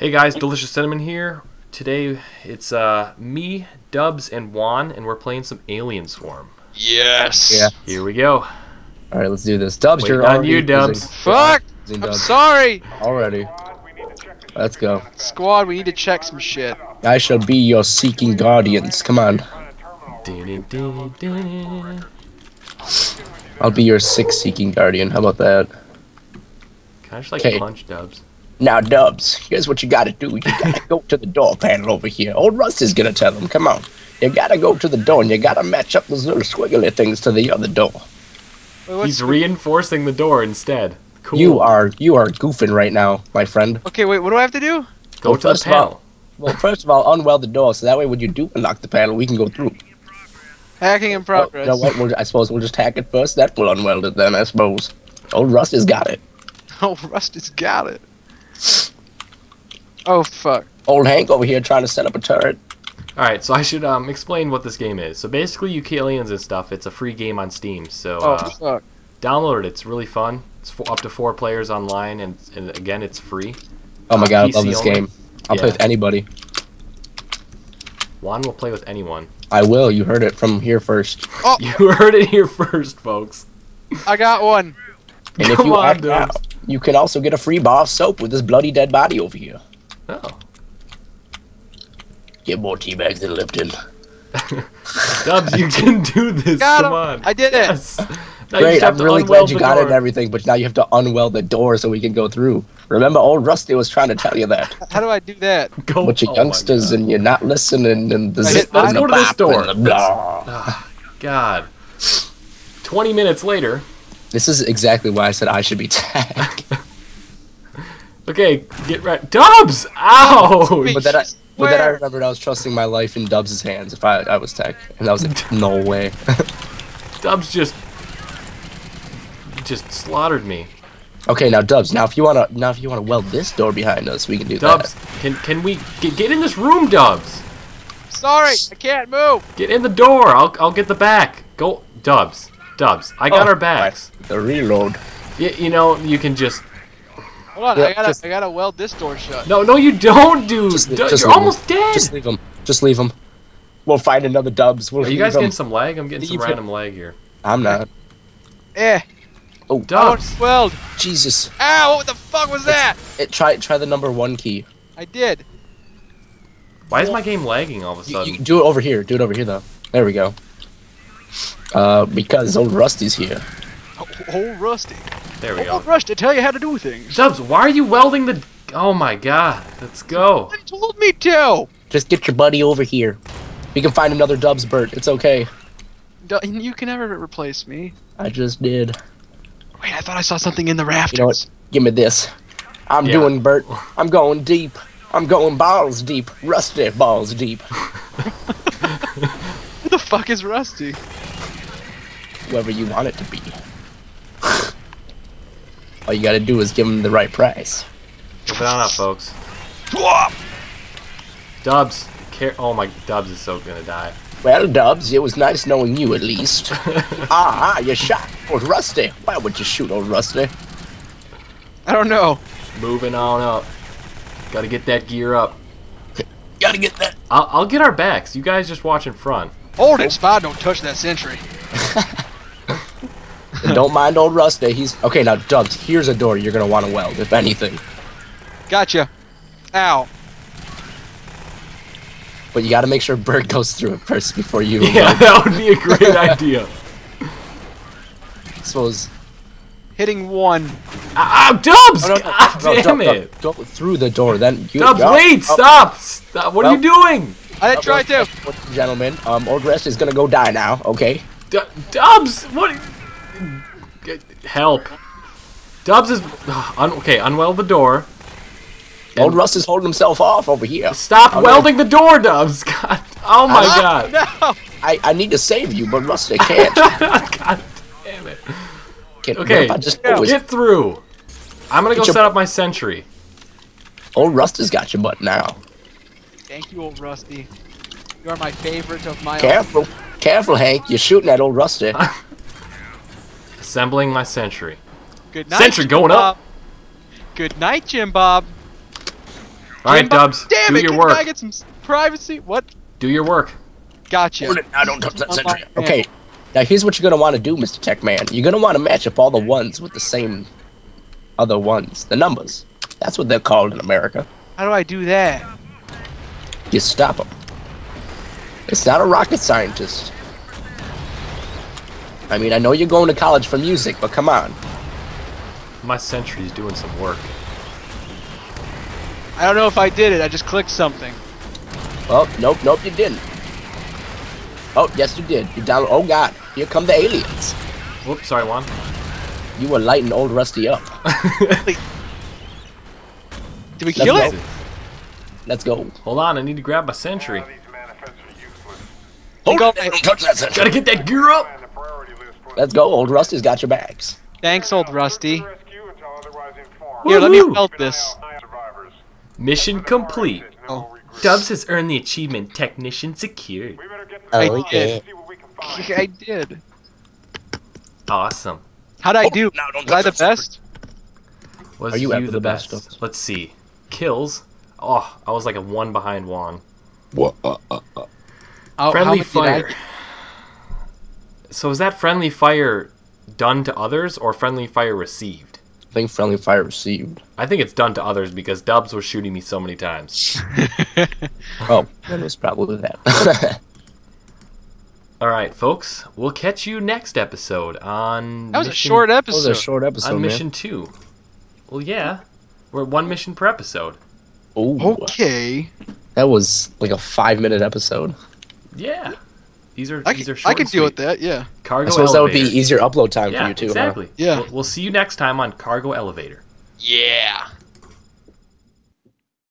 Hey guys, Delicious Cinnamon here. Today it's me, Dubz, and Juan, and we're playing some Alien Swarm. Yes. Yeah. Here we go. All right, let's do this. Dubz, you're on you, Dubz. Fuck. Dubz. I'm sorry. Already. Let's go. Squad, we need to check some shit. I shall be your seeking guardians. Come on. I'll be your sixth seeking guardian. How about that? Can I just like punch Dubz? Now, Dubz, here's what you gotta do. You gotta go to the door panel over here. Old Rusty's gonna tell him. Come on. You gotta go to the door, and you gotta match up those little squiggly things to the other door. Wait, he's reinforcing the door instead. Cool. You are goofing right now, my friend. Okay, wait. What do I have to do? Go to the panel. Well, first of all, unweld the door, so that way when you do unlock the panel, we can go through. Hacking in progress. Well, no, I suppose we'll just hack it first. That will unweld it then, I suppose. Old Rusty's got it. Old Rusty's got it. Oh fuck. Old Hank over here trying to set up a turret. Alright, so I should explain what this game is. So basically you kill aliens and stuff. It's a free game on Steam, so fuck. Download it. It's really fun. It's up to 4 players online, and again it's free. Oh my god, PC I love this game. I'll play with anybody. Juan will play with anyone. I will, you heard it from here first. Oh. You heard it here first, folks. I got one. And if you act out, you can also get a free bar of soap with this bloody dead body over here. Oh. Get more tea bags than Lipton. Dubz, you can do this. Come on. I did it. Yes. Great. I'm really glad you got it and everything, but now you have to unweld the door so we can go through. Remember, Old Rusty was trying to tell you that. How do I do that? Go, but you youngsters and you're not listening. And the let's go to this door. Oh, God. 20 minutes later. This is exactly why I said I should be tagged. Okay, get right. Dubz! Ow! But then I remembered I was trusting my life in Dubz's hands if I was tagged. And I was like, no way. Dubz just slaughtered me. Okay, now Dubz, now if you wanna weld this door behind us, we can do Dubz, that. Dubz, can we get in this room, Dubz? Sorry, I can't move. Get in the door. I'll get the back. Go, Dubz. Dubz, I got our backs. Right. The reload. You know, you can just. Hold on, I gotta weld this door shut. No, you don't, dude. Just you're almost dead. Just leave him. We'll find another Dubz. Are you guys getting some lag? I'm getting some random lag here. I'm not. Eh. Oh, Dubz. Weld. Jesus. Ow! What the fuck was that? Try the number 1 key. I did. Why is my game lagging all of a sudden? You do it over here. Do it over here though. There we go. Because Old Rusty's here. Old Rusty. There we go. Old Rusty, tell you how to do things. Dubz, why are you welding the? Oh my God! Let's go. They told me to. Just get your buddy over here. We can find another Dubz, Bert. It's okay. You can never replace me. I just did. Wait, I thought I saw something in the rafters. You know what? Give me this. I'm doing Bert. I'm going deep. I'm going balls deep. Rusty balls deep. Who the fuck is Rusty? Whoever you want it to be. All you gotta do is give him the right price. Flip it on up, folks. Dubz, oh my, Dubz is so gonna die. Well, Dubz, it was nice knowing you at least. You shot Old Rusty. Why would you shoot Old Rusty? I don't know. Moving on up. Gotta get that gear up. Gotta get that. I'll get our backs. You guys just watch in front. Hold it, Spy. Don't touch that sentry. Don't mind Old Rusty. He's okay now. Dubz, here's a door you're gonna want to weld, if anything. Gotcha. Ow. But you got to make sure Bert goes through it first before you. Yeah, that would be a great idea. I suppose. Hitting 1. Dubz! God damn it! Go through the door, then. Dubz, wait! Stop! Stop! What are you doing? I tried to. Gentlemen, Old Rusty's gonna go die now. Okay. Dubz, what? Help. Dubz is okay, unweld the door. Old Russ is holding himself off over here. Stop welding the door, Dubz. God. Oh my God. No. I need to save you, but Rusty can't. God damn it. Okay, get through. I'm gonna go set up my sentry. Old Rusty's got your butt now. Thank you, Old Rusty. You are my favorite of my own. Careful, Hank. You're shooting at Old Rusty. Assembling my sentry. Good night, sentry going up. Good night, Jim Bob. Alright, Dubz. Damn it, can I get some privacy? What? Do your work. Gotcha. I don't touch that sentry. Okay, now here's what you're going to want to do, Mr. Tech Man. You're going to want to match up all the ones with the same other ones. The numbers. That's what they're called in America. How do I do that? You stop them. It's not a rocket scientist. I mean, I know you're going to college for music, but come on. My sentry's doing some work. I don't know if I did it. I just clicked something. Oh, nope, nope, you didn't. Oh, yes, you did. You download. Oh, God. Here come the aliens. Whoops, sorry, Juan. You were lighting Old Rusty up. Did we kill it? Let's go. Hold on, I need to grab my sentry. Hold on, don't touch that sentry. Gotta get that gear up. Let's go, Old Rusty's got your bags. Thanks, Old Rusty. Here, let me melt this. Mission complete. Oh. Dubz has earned the achievement Technician Secured. Oh, yeah. I did. Awesome. How'd I do? No, was I the best? Was you the best? Let's see. Kills. Oh, I was like a 1 behind Juan. What? Friendly fire. So is that friendly fire done to others or friendly fire received? I think friendly fire received. I think it's done to others because Dubz was shooting me so many times. Oh, that was probably that. Alright, folks. We'll catch you next episode on... That was a short episode. That was a short episode, on Mission 2. Well, yeah. We're at 1 mission per episode. Oh. Okay. That was like a 5-minute episode. Yeah. These are short. I can deal with that, yeah. Cargo Elevator. I suppose that would be easier upload time for you, too. Exactly. Huh? Yeah. We'll see you next time on Cargo Elevator. Yeah.